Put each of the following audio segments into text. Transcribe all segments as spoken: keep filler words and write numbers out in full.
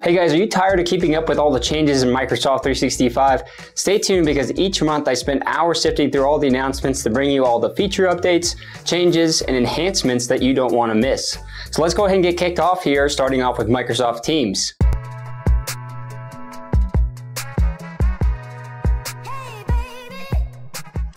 Hey guys, are you tired of keeping up with all the changes in Microsoft three sixty-five? Stay tuned because each month I spend hours sifting through all the announcements to bring you all the feature updates, changes, and enhancements that you don't want to miss. So let's go ahead and get kicked off here, starting off with Microsoft Teams.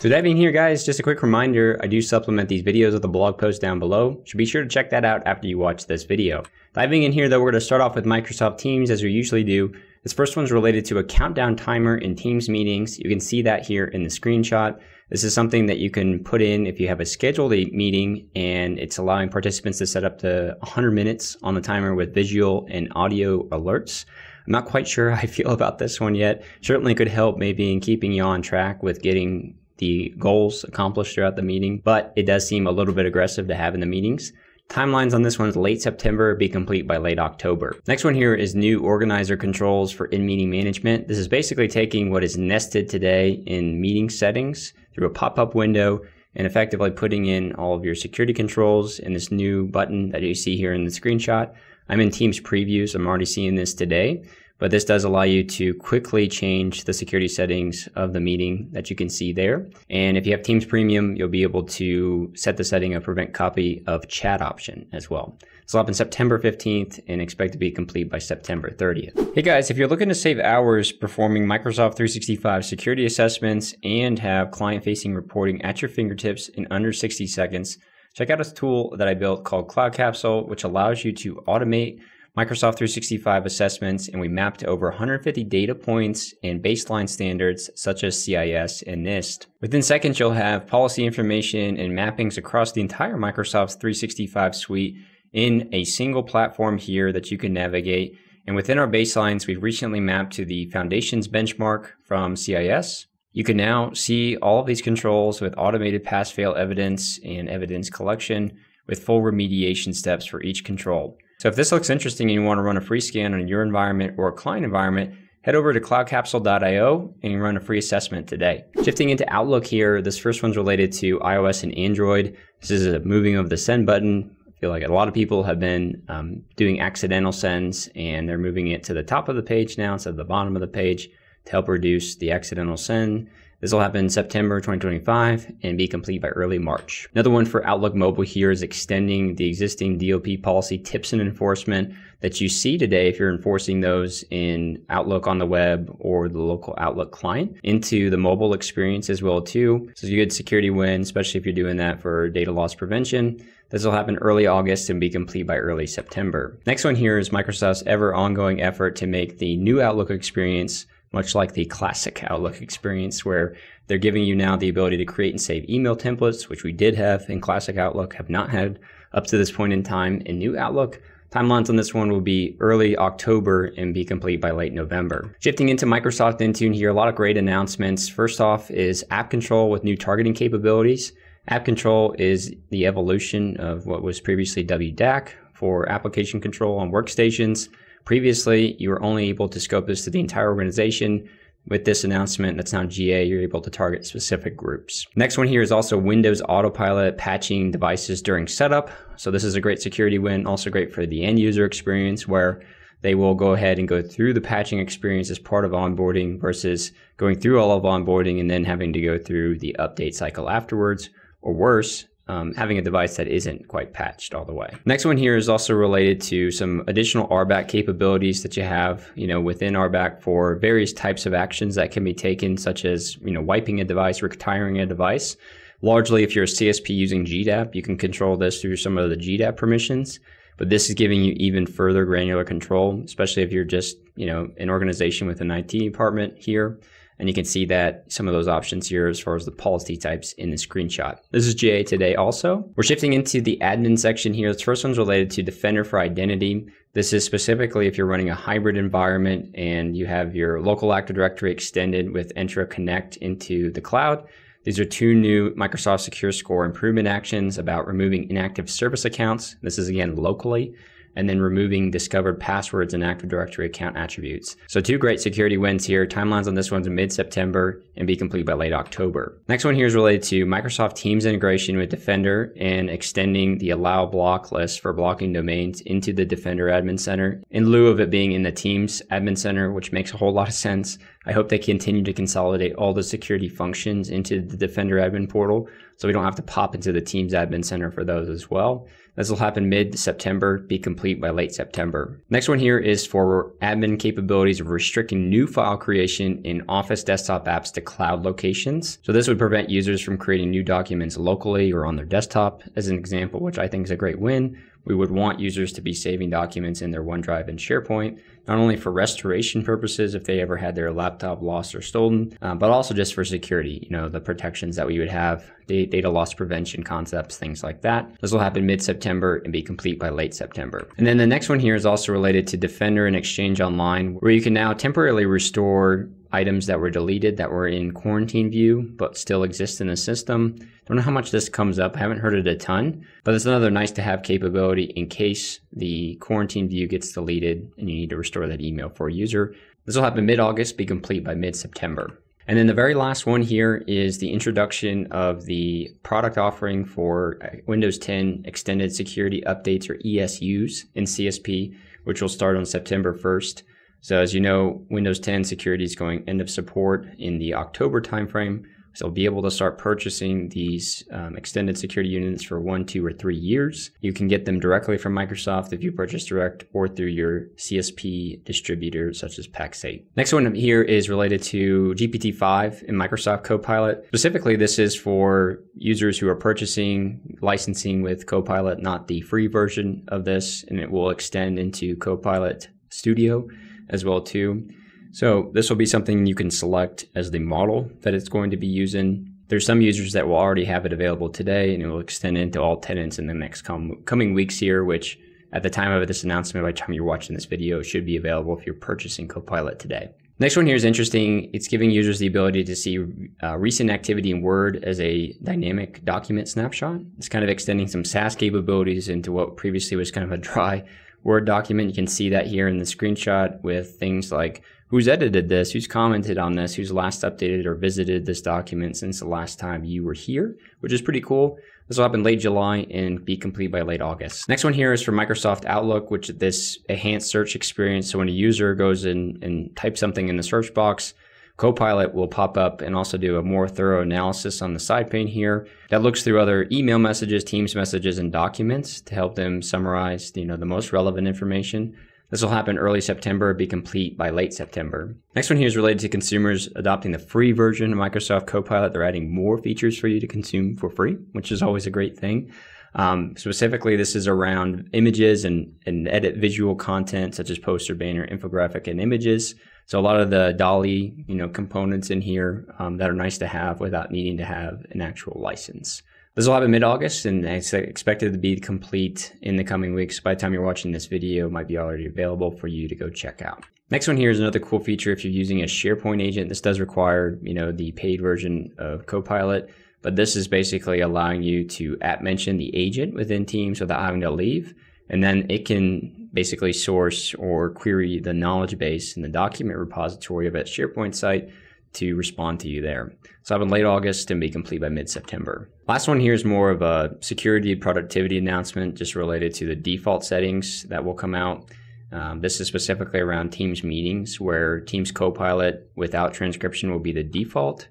So diving in here guys, just a quick reminder, I do supplement these videos with a blog post down below, so be sure to check that out after you watch this video. Diving in here though, we're going to start off with Microsoft Teams as we usually do. This first one's related to a countdown timer in Teams meetings. You can see that here in the screenshot. This is something that you can put in if you have a scheduled meeting, and it's allowing participants to set up to one hundred minutes on the timer with visual and audio alerts. I'm not quite sure how I feel about this one yet. Certainly could help maybe in keeping you on track with getting the goals accomplished throughout the meeting, but it does seem a little bit aggressive to have in the meetings. Timelines on this one is late September, be complete by late October. Next one here is new organizer controls for in-meeting management. This is basically taking what is nested today in meeting settings through a pop-up window and effectively putting in all of your security controls in this new button that you see here in the screenshot. I'm in Teams preview, so I'm already seeing this today. But this does allow you to quickly change the security settings of the meeting that you can see there. And if you have Teams Premium, you'll be able to set the setting of prevent copy of chat option as well. It's up on September fifteenth and expect to be complete by September thirtieth. Hey guys, if you're looking to save hours performing Microsoft three sixty-five security assessments and have client-facing reporting at your fingertips in under sixty seconds, check out a tool that I built called Cloud Capsule, which allows you to automate Microsoft three sixty-five assessments, and we mapped over one hundred fifty data points and baseline standards such as C I S and NIST. Within seconds, you'll have policy information and mappings across the entire Microsoft three sixty-five suite in a single platform here that you can navigate. And within our baselines, we've recently mapped to the Foundations benchmark from C I S. You can now see all of these controls with automated pass-fail evidence and evidence collection with full remediation steps for each control. So if this looks interesting and you want to run a free scan on your environment or a client environment, head over to cloud capsule dot i o and you run a free assessment today. Shifting into Outlook here, this first one's related to iOS and Android. This is a moving of the send button. I feel like a lot of people have been um, doing accidental sends, and they're moving it to the top of the page now instead of the bottom of the page to help reduce the accidental send. This will happen in September twenty twenty-five and be complete by early March. Another one for Outlook Mobile here is extending the existing D L P policy tips and enforcement that you see today if you're enforcing those in Outlook on the web or the local Outlook client into the mobile experience as well too. So it's a good security win, especially if you're doing that for data loss prevention. This will happen early August and be complete by early September. Next one here is Microsoft's ever ongoing effort to make the new Outlook experience much like the classic Outlook experience, where they're giving you now the ability to create and save email templates, which we did have in classic Outlook, have not had up to this point in time in new Outlook. Timelines on this one will be early October and be complete by late November. Shifting into Microsoft Intune here, a lot of great announcements. First off is App Control with new targeting capabilities. App Control is the evolution of what was previously W D A C for application control on workstations. Previously, you were only able to scope this to the entire organization. With this announcement that's now G A, you're able to target specific groups. Next one here is also Windows Autopilot patching devices during setup. So this is a great security win, also great for the end user experience, where they will go ahead and go through the patching experience as part of onboarding versus going through all of onboarding and then having to go through the update cycle afterwards, or worse, Um, having a device that isn't quite patched all the way. Next one here is also related to some additional R B A C capabilities that you have, you know, within R B A C for various types of actions that can be taken, such as, you know, wiping a device, retiring a device. Largely, if you're a C S P using G D A P, you can control this through some of the G D A P permissions, but this is giving you even further granular control, especially if you're just, you know, an organization with an I T department here. And you can see that some of those options here as far as the policy types in the screenshot. This is G A today also. We're shifting into the admin section here. This first one's related to Defender for Identity. This is specifically if you're running a hybrid environment and you have your local Active Directory extended with Entra Connect into the cloud. These are two new Microsoft Secure Score improvement actions about removing inactive service accounts. This is again locally. and then removing discovered passwords and Active Directory account attributes. So two great security wins here. Timelines on this one's mid-September and be complete by late October. Next one here is related to Microsoft Teams integration with Defender and extending the allow block list for blocking domains into the Defender Admin Center in lieu of it being in the Teams Admin Center, which makes a whole lot of sense. I hope they continue to consolidate all the security functions into the Defender Admin portal so we don't have to pop into the Teams Admin Center for those as well. This will happen mid-September, be complete by late September. Next one here is for admin capabilities of restricting new file creation in Office desktop apps to cloud locations. So this would prevent users from creating new documents locally or on their desktop, as an example, which I think is a great win. We would want users to be saving documents in their OneDrive and SharePoint, not only for restoration purposes if they ever had their laptop lost or stolen, um, but also just for security, you know, the protections that we would have, data loss prevention concepts, things like that. This will happen mid-September and be complete by late September. And then the next one here is also related to Defender and Exchange Online, where you can now temporarily restore items that were deleted that were in quarantine view but still exist in the system. Don't know how much this comes up. I haven't heard it a ton, but it's another nice to have capability in case the quarantine view gets deleted and you need to restore that email for a user. This will happen mid-August, be complete by mid-September. And then the very last one here is the introduction of the product offering for Windows ten Extended Security Updates, or E S Us, in C S P, which will start on September first. So as you know, Windows ten security is going end of support in the October timeframe. So be able to start purchasing these um, extended security units for one, two, or three years. You can get them directly from Microsoft if you purchase direct, or through your C S P distributor, such as Pax eight. Next one here is related to G P T five and Microsoft Copilot. Specifically, this is for users who are purchasing licensing with Copilot, not the free version of this, and it will extend into Copilot Studio as well too. So this will be something you can select as the model that it's going to be using. There's some users that will already have it available today, and it will extend into all tenants in the next com coming weeks here, which at the time of this announcement, by the time you're watching this video, should be available if you're purchasing Copilot today. Next one here is interesting. It's giving users the ability to see uh, recent activity in Word as a dynamic document snapshot. It's kind of extending some SaaS capabilities into what previously was kind of a dry Word document. You can see that here in the screenshot with things like who's edited this, who's commented on this, who's last updated or visited this document since the last time you were here, which is pretty cool. This will happen late July and be complete by late August. Next one here is for Microsoft Outlook, which is this enhanced search experience. So when a user goes in and types something in the search box, Copilot will pop up and also do a more thorough analysis on the side pane here that looks through other email messages, Teams messages, and documents to help them summarize, you know, the most relevant information. This will happen early September, be complete by late September. Next one here is related to consumers adopting the free version of Microsoft Copilot. They're adding more features for you to consume for free, which is always a great thing. Um, specifically, this is around images and, and edit visual content such as poster, banner, infographic, and images. So a lot of the D A L L-E, you know, components in here um, that are nice to have without needing to have an actual license. This will happen mid-August, and it's expected to be complete in the coming weeks. By the time you're watching this video, it might be already available for you to go check out. Next one here is another cool feature if you're using a SharePoint agent. This does require, you know, the paid version of Copilot, but this is basically allowing you to app mention the agent within Teams without having to leave. And then it can basically source or query the knowledge base in the document repository of that SharePoint site to respond to you there. So I'm in late August and be complete by mid-September. Last one here is more of a security productivity announcement just related to the default settings that will come out. Um, this is specifically around Teams meetings, where Teams Copilot without transcription will be the default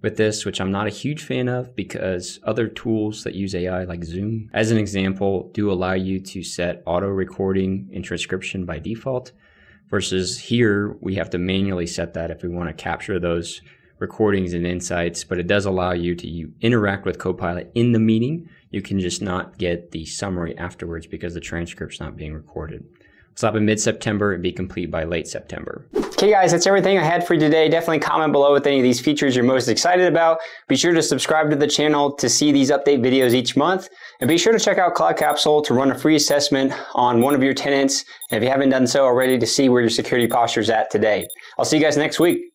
with this, which I'm not a huge fan of, because other tools that use A I like Zoom, as an example, do allow you to set auto recording and transcription by default, versus here we have to manually set that if we want to capture those recordings and insights. But it does allow you to you interact with Copilot in the meeting. You can just not get the summary afterwards because the transcript's not being recorded. This will happen mid-September and be complete by late September. Okay guys, that's everything I had for you today. Definitely comment below with any of these features you're most excited about. Be sure to subscribe to the channel to see these update videos each month. And be sure to check out Cloud Capsule to run a free assessment on one of your tenants, and if you haven't done so already, to see where your security posture is at today. I'll see you guys next week.